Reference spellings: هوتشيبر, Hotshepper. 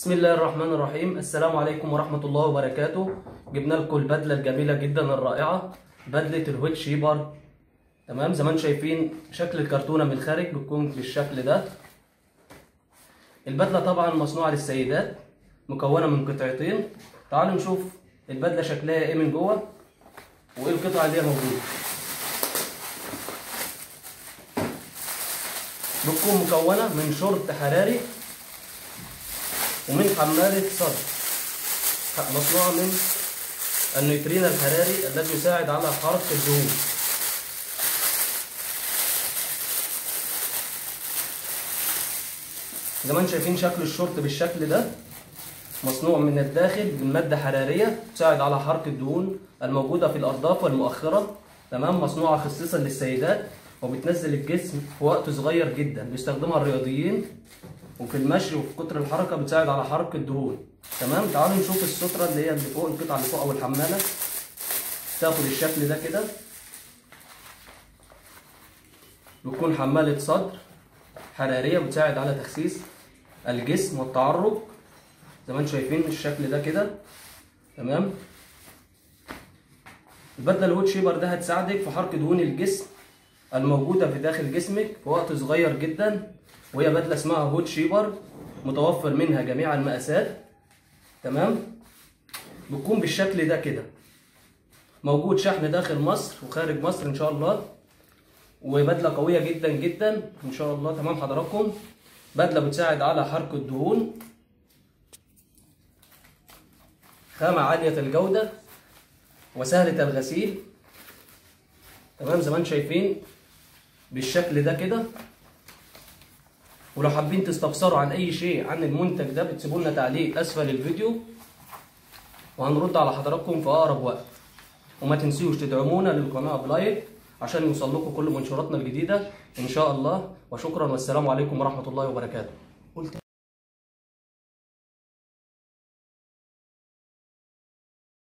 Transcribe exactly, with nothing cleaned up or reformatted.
بسم الله الرحمن الرحيم. السلام عليكم ورحمة الله وبركاته. جبنا لكم البدلة الجميلة جدا الرائعة، بدلة الهوتشيبر. تمام، زي ما انتم شايفين شكل الكرتونة من الخارج بتكون بالشكل ده. البدلة طبعا مصنوعة للسيدات، مكونة من قطعتين. تعالوا نشوف البدلة شكلها ايه من جوه وايه القطع اللي هي موجودة. بتكون مكونة من شورت حراري ومن حمالة صدر مصنوعة من النيترين الحراري الذي يساعد على حرق الدهون. زي ما انتم شايفين شكل الشورت بالشكل ده، مصنوع من الداخل بمادة حرارية تساعد على حرق الدهون الموجودة في الأرداف والمؤخرة. تمام، مصنوعة خصيصا للسيدات وبتنزل الجسم في وقت صغير جدا. بيستخدمها الرياضيين وفي المشي وفي كتر الحركه، بتساعد على حرق الدهون. تمام، تعالوا نشوف الستره اللي هي اللي فوق، القطعه اللي فوق او الحماله تاخد الشكل ده كده. بتكون حماله صدر حراريه بتساعد على تخسيس الجسم والتعرق، زي ما انتم شايفين الشكل ده كده. تمام، البدله الهوتشيبر ده هتساعدك في حرق دهون الجسم الموجوده في داخل جسمك في وقت صغير جدا. وهي بدله اسمها هوتشيبر، متوفر منها جميع المقاسات. تمام، بتكون بالشكل ده كده. موجود شحن داخل مصر وخارج مصر ان شاء الله، وبدله قويه جدا جدا ان شاء الله. تمام حضراتكم، بدله بتساعد على حرق الدهون، خامه عاليه الجوده وسهله الغسيل. تمام، زي ما انتم شايفين بالشكل ده كده. ولو حابين تستفسروا عن اي شيء عن المنتج ده بتسيبوا لنا تعليق اسفل الفيديو وهنرد على حضراتكم في اقرب وقت. وما تنسوش تدعمونا للقناه بلايك عشان يوصل لكم كل منشوراتنا الجديده ان شاء الله. وشكرا، والسلام عليكم ورحمه الله وبركاته.